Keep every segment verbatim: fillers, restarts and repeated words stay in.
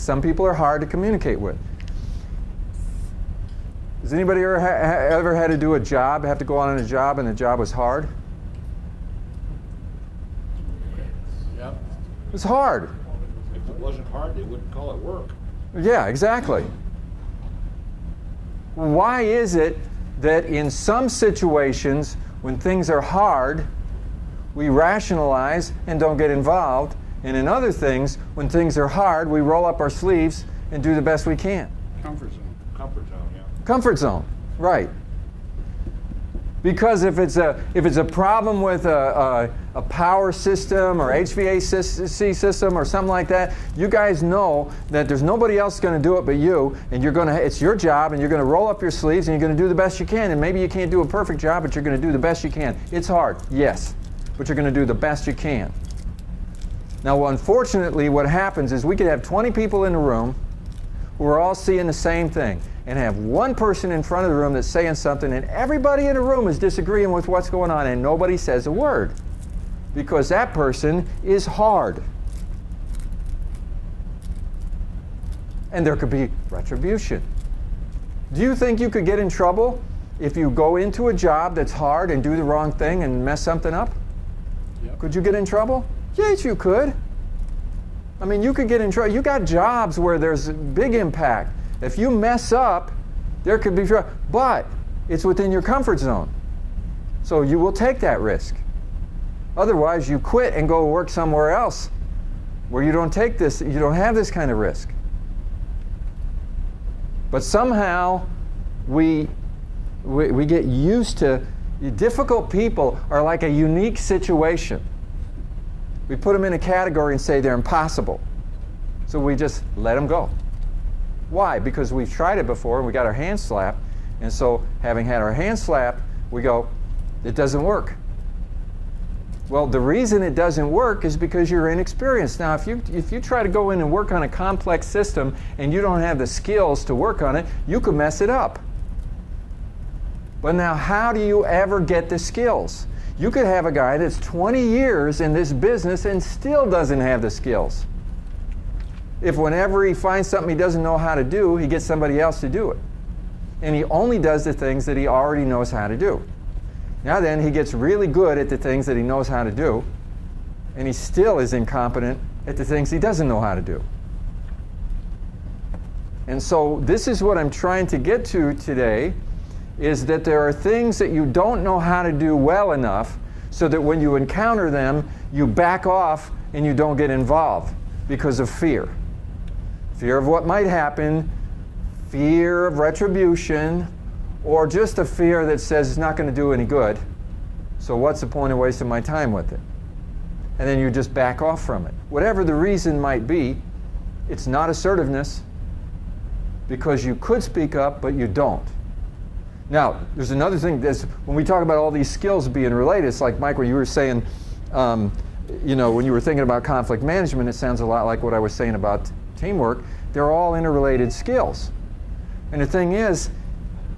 Some people are hard to communicate with. Has anybody ever, ha ever had to do a job, have to go on a job, and the job was hard? Yep. It was hard. If it wasn't hard, they wouldn't call it work. Yeah, exactly. Why is it that in some situations, when things are hard, we rationalize and don't get involved, and in other things, when things are hard, we roll up our sleeves and do the best we can? Comfort zone. Comfort zone, yeah. Comfort zone, right. Because if it's a, if it's a problem with a, a, a power system or H V A C system or something like that, you guys know that there's nobody else going to do it but you, and you're gonna, it's your job, and you're going to roll up your sleeves, and you're going to do the best you can. And maybe you can't do a perfect job, but you're going to do the best you can. It's hard, yes, but you're going to do the best you can. Now, unfortunately, what happens is we could have twenty people in the room who are all seeing the same thing, and have one person in front of the room that's saying something, and everybody in the room is disagreeing with what's going on, and nobody says a word because that person is hard. And there could be retribution. Do you think you could get in trouble if you go into a job that's hard and do the wrong thing and mess something up? Yep. Could you get in trouble? Yes, you could. I mean, you could get in trouble. You got jobs where there's big impact. If you mess up, there could be trouble, but it's within your comfort zone. So you will take that risk. Otherwise, you quit and go work somewhere else where you don't take this, you don't have this kind of risk. But somehow, we, we, we get used to, difficult people are like a unique situation. We put them in a category and say they're impossible. So we just let them go. Why? Because we've tried it before and we got our hands slapped, and so having had our hands slapped, we go, it doesn't work. Well, the reason it doesn't work is because you're inexperienced. Now, if you, if you try to go in and work on a complex system and you don't have the skills to work on it, you could mess it up. But now, how do you ever get the skills? You could have a guy that's twenty years in this business and still doesn't have the skills. If whenever he finds something he doesn't know how to do, he gets somebody else to do it. And he only does the things that he already knows how to do. Now then, he gets really good at the things that he knows how to do, and he still is incompetent at the things he doesn't know how to do. And so this is what I'm trying to get to today, is that there are things that you don't know how to do well enough so that when you encounter them, you back off and you don't get involved because of fear. Fear of what might happen, fear of retribution, or just a fear that says it's not going to do any good, so what's the point of wasting my time with it? And then you just back off from it. Whatever the reason might be, it's not assertiveness, because you could speak up, but you don't. Now, there's another thing, that's, when we talk about all these skills being related, it's like, Michael, you were saying, um, you know, when you were thinking about conflict management, it sounds a lot like what I was saying about teamwork. They're all interrelated skills. And the thing is,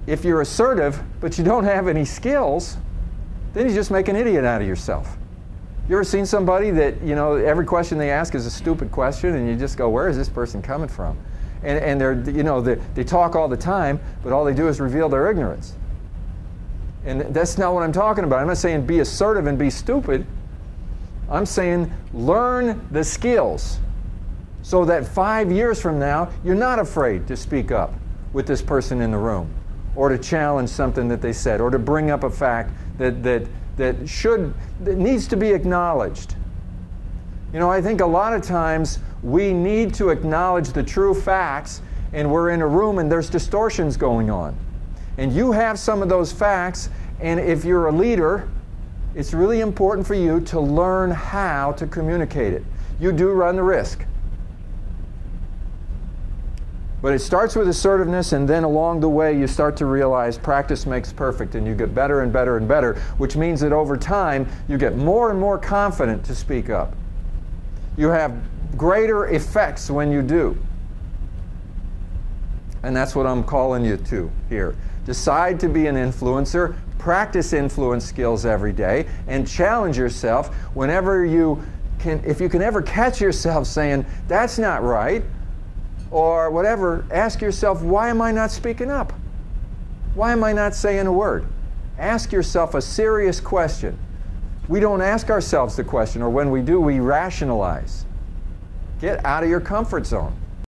if you're assertive but you don't have any skills, then you just make an idiot out of yourself. You ever seen somebody that, you know, every question they ask is a stupid question, and you just go, where is this person coming from? And, and they're, you know, they, they talk all the time, but all they do is reveal their ignorance. And that's not what I'm talking about. I'm not saying be assertive and be stupid. I'm saying learn the skills so that five years from now, you're not afraid to speak up with this person in the room, or to challenge something that they said, or to bring up a fact that, that, that, should, that needs to be acknowledged. You know, I think a lot of times we need to acknowledge the true facts, and we're in a room and there's distortions going on. And you have some of those facts, and if you're a leader, it's really important for you to learn how to communicate it. You do run the risk. But it starts with assertiveness, and then along the way you start to realize practice makes perfect, and you get better and better and better, which means that over time you get more and more confident to speak up. You have greater effects when you do. And that's what I'm calling you to here. Decide to be an influencer. Practice influence skills every day, and challenge yourself whenever you can. If you can ever catch yourself saying, that's not right, or whatever, ask yourself, why am I not speaking up? Why am I not saying a word? Ask yourself a serious question. We don't ask ourselves the question, or when we do, we rationalize. Get out of your comfort zone.